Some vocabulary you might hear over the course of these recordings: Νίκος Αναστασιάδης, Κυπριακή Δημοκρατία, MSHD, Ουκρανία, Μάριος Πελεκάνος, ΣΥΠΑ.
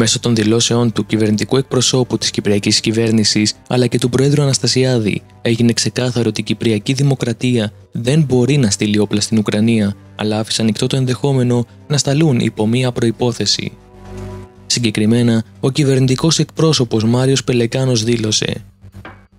Μέσω των δηλώσεών του κυβερνητικού εκπροσώπου της Κυπριακής Κυβέρνησης αλλά και του Προέδρου Αναστασιάδη, έγινε ξεκάθαρο ότι η Κυπριακή Δημοκρατία δεν μπορεί να στείλει όπλα στην Ουκρανία, αλλά άφησε ανοιχτό το ενδεχόμενο να σταλούν υπό μία προϋπόθεση. Συγκεκριμένα, ο κυβερνητικός εκπρόσωπος Μάριος Πελεκάνος δήλωσε: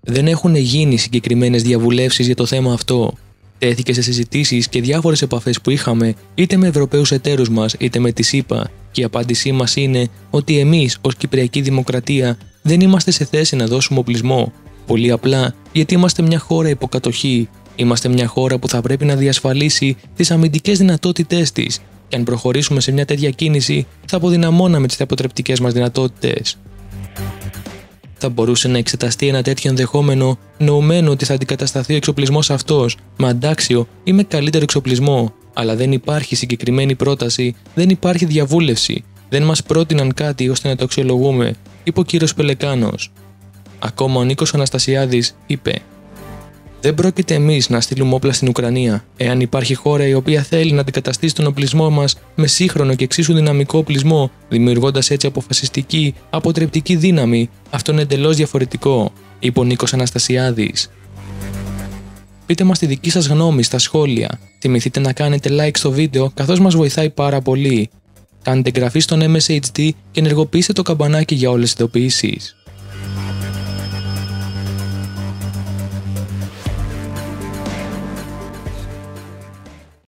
«Δεν έχουν γίνει συγκεκριμένες διαβουλεύσεις για το θέμα αυτό. Τέθηκε σε συζητήσεις και διάφορες επαφές που είχαμε είτε με Ευρωπαίους εταίρους μας είτε με τη ΣΥΠΑ και η απάντησή μας είναι ότι εμείς ως Κυπριακή Δημοκρατία δεν είμαστε σε θέση να δώσουμε οπλισμό. Πολύ απλά γιατί είμαστε μια χώρα υποκατοχή, είμαστε μια χώρα που θα πρέπει να διασφαλίσει τις αμυντικές δυνατότητές της και αν προχωρήσουμε σε μια τέτοια κίνηση θα αποδυναμώναμε τις αποτρεπτικές μας δυνατότητες». Θα μπορούσε να εξεταστεί ένα τέτοιο ενδεχόμενο, νοουμένο ότι θα αντικατασταθεί ο εξοπλισμός αυτός με αντάξιο ή με καλύτερο εξοπλισμό, αλλά δεν υπάρχει συγκεκριμένη πρόταση, δεν υπάρχει διαβούλευση, δεν μας πρότειναν κάτι ώστε να το αξιολογούμε, είπε ο κύριος Πελεκάνος. Ακόμα ο Νίκος Αναστασιάδης είπε: «Δεν πρόκειται εμείς να στείλουμε όπλα στην Ουκρανία. Εάν υπάρχει χώρα η οποία θέλει να αντικαταστήσει τον οπλισμό μας με σύγχρονο και εξίσου δυναμικό οπλισμό, δημιουργώντας έτσι αποφασιστική, αποτρεπτική δύναμη, αυτό είναι εντελώς διαφορετικό», είπε ο Νίκος Αναστασιάδης. Πείτε μας τη δική σας γνώμη στα σχόλια. Θυμηθείτε να κάνετε like στο βίντεο καθώς μας βοηθάει πάρα πολύ. Κάντε εγγραφή στον MSHD και ενεργοποιήστε το καμπανάκι για όλες τις ειδοποιήσεις.